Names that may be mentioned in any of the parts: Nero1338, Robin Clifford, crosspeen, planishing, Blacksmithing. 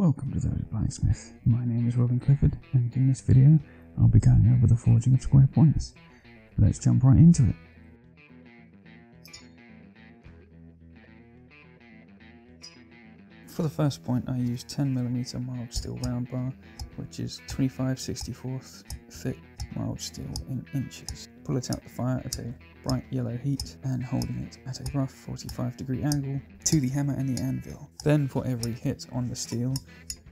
Welcome to The Village Blacksmith. My name is Robin Clifford, and in this video I'll be going over the forging of square points. Let's jump right into it. For the first point, I use 10mm mild steel round bar, which is 25/64 thick mild steel in inches. Pull it out the fire at a bright yellow heat and holding it at a rough 45-degree angle to the hammer and the anvil. Then for every hit on the steel,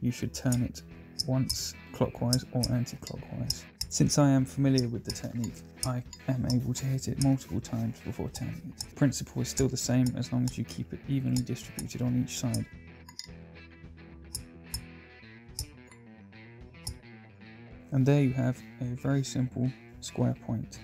you should turn it once clockwise or anti-clockwise. Since I am familiar with the technique, I am able to hit it multiple times before turning it. The principle is still the same as long as you keep it evenly distributed on each side. And there you have a very simple square point.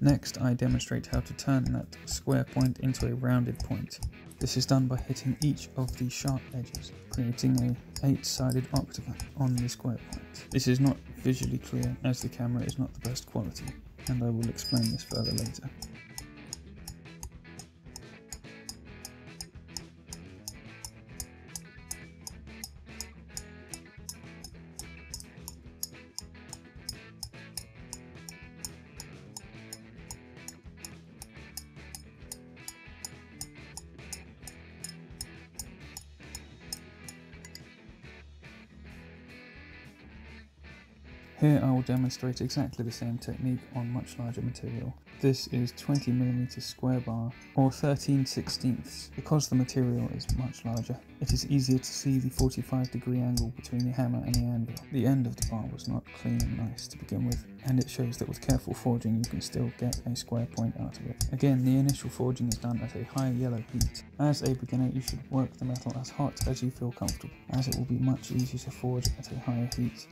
Next, I demonstrate how to turn that square point into a rounded point. This is done by hitting each of the sharp edges, creating an 8-sided octagon on the square point. This is not visually clear as the camera is not the best quality, and I will explain this further later. Here I will demonstrate exactly the same technique on much larger material. This is 20mm square bar or 13/16. Because the material is much larger, it is easier to see the 45-degree angle between the hammer and the anvil. The end of the bar was not clean and nice to begin with, and it shows that with careful forging you can still get a square point out of it. Again, the initial forging is done at a high yellow heat. As a beginner, you should work the metal as hot as you feel comfortable, as it will be much easier to forge at a higher heat.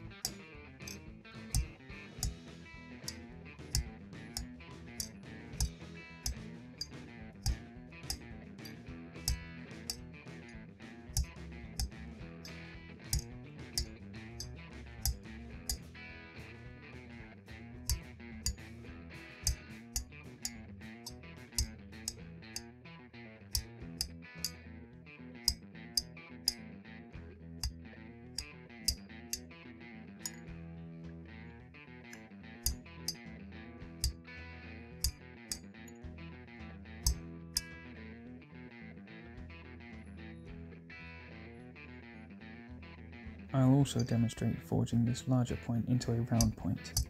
I'll also demonstrate forging this larger point into a round point,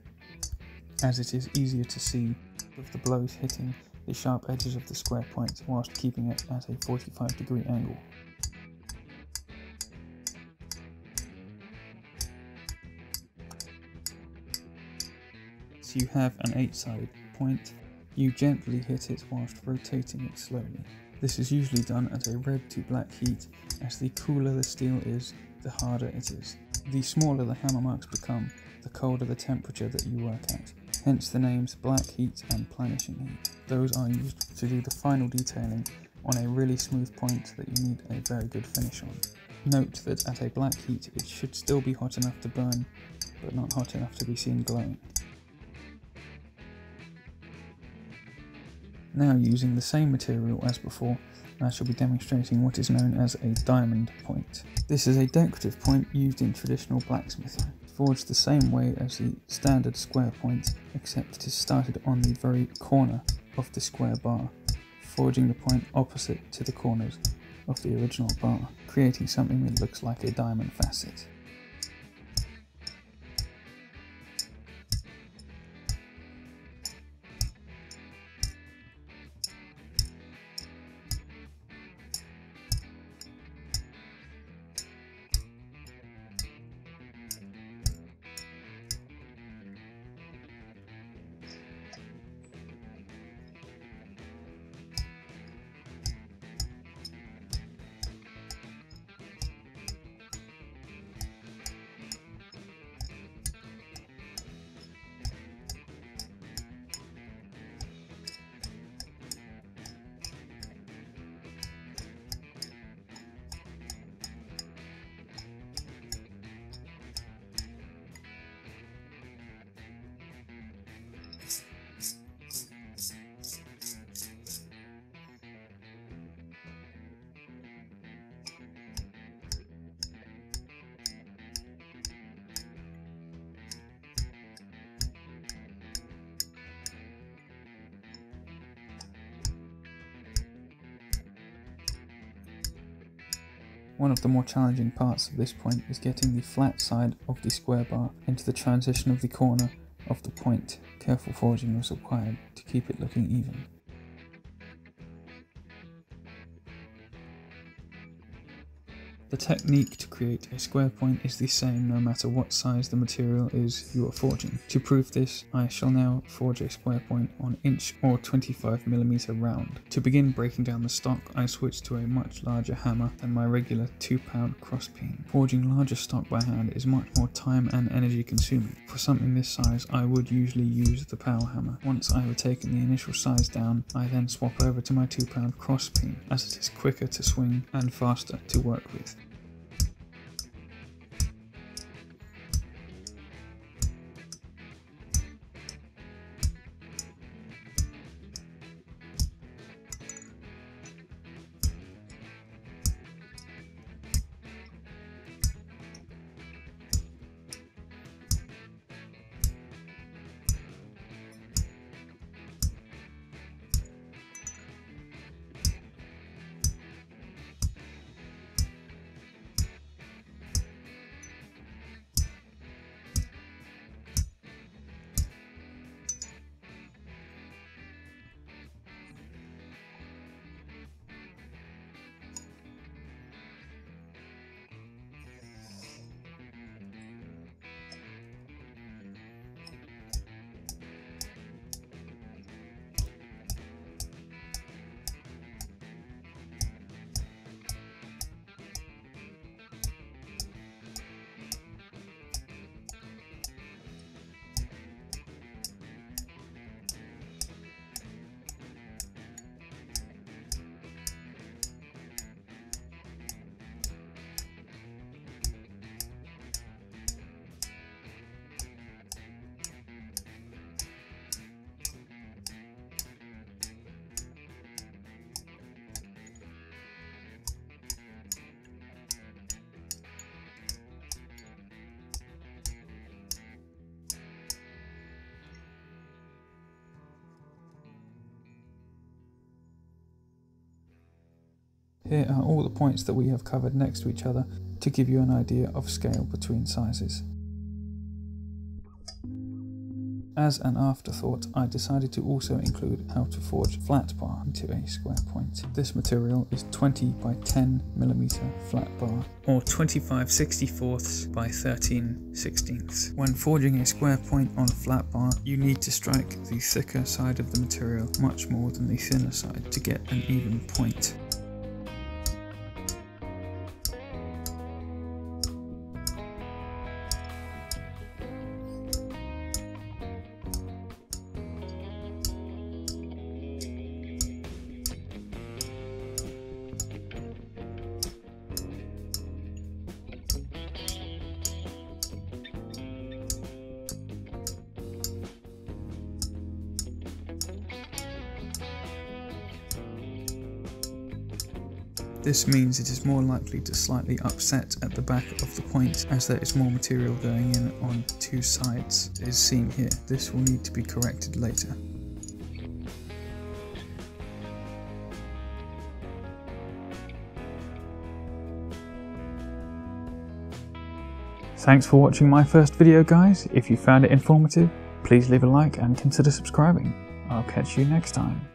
as it is easier to see with the blows hitting the sharp edges of the square point whilst keeping it at a 45-degree angle. So you have an 8-sided point. You gently hit it whilst rotating it slowly. This is usually done at a red to black heat, as the cooler the steel is, the harder it is. The smaller the hammer marks become, the colder the temperature that you work at, hence the names black heat and planishing heat. Those are used to do the final detailing on a really smooth point that you need a very good finish on. Note that at a black heat it should still be hot enough to burn, but not hot enough to be seen glowing. Now, using the same material as before, I shall be demonstrating what is known as a diamond point. This is a decorative point used in traditional blacksmithing. It's forged the same way as the standard square point, except it is started on the very corner of the square bar, forging the point opposite to the corners of the original bar, creating something that looks like a diamond facet. One of the more challenging parts at this point is getting the flat side of the square bar into the transition of the corner of the point. Careful forging was required to keep it looking even. The technique to create a square point is the same no matter what size the material is you are forging. To prove this, I shall now forge a square point on inch or 25mm round. To begin breaking down the stock, I switched to a much larger hammer than my regular 2-pound crosspeen. Forging larger stock by hand is much more time and energy consuming. For something this size, I would usually use the power hammer. Once I have taken the initial size down, I then swap over to my 2-pound crosspeen, as it is quicker to swing and faster to work with. Here are all the points that we have covered next to each other to give you an idea of scale between sizes. As an afterthought, I decided to also include how to forge flat bar into a square point. This material is 20 by 10mm flat bar, or 25 64ths by 13 16ths. When forging a square point on a flat bar, you need to strike the thicker side of the material much more than the thinner side to get an even point. This means it is more likely to slightly upset at the back of the point, as there is more material going in on two sides, as seen here. This will need to be corrected later. Thanks for watching my first video, guys. If you found it informative, please leave a like and consider subscribing. I'll catch you next time.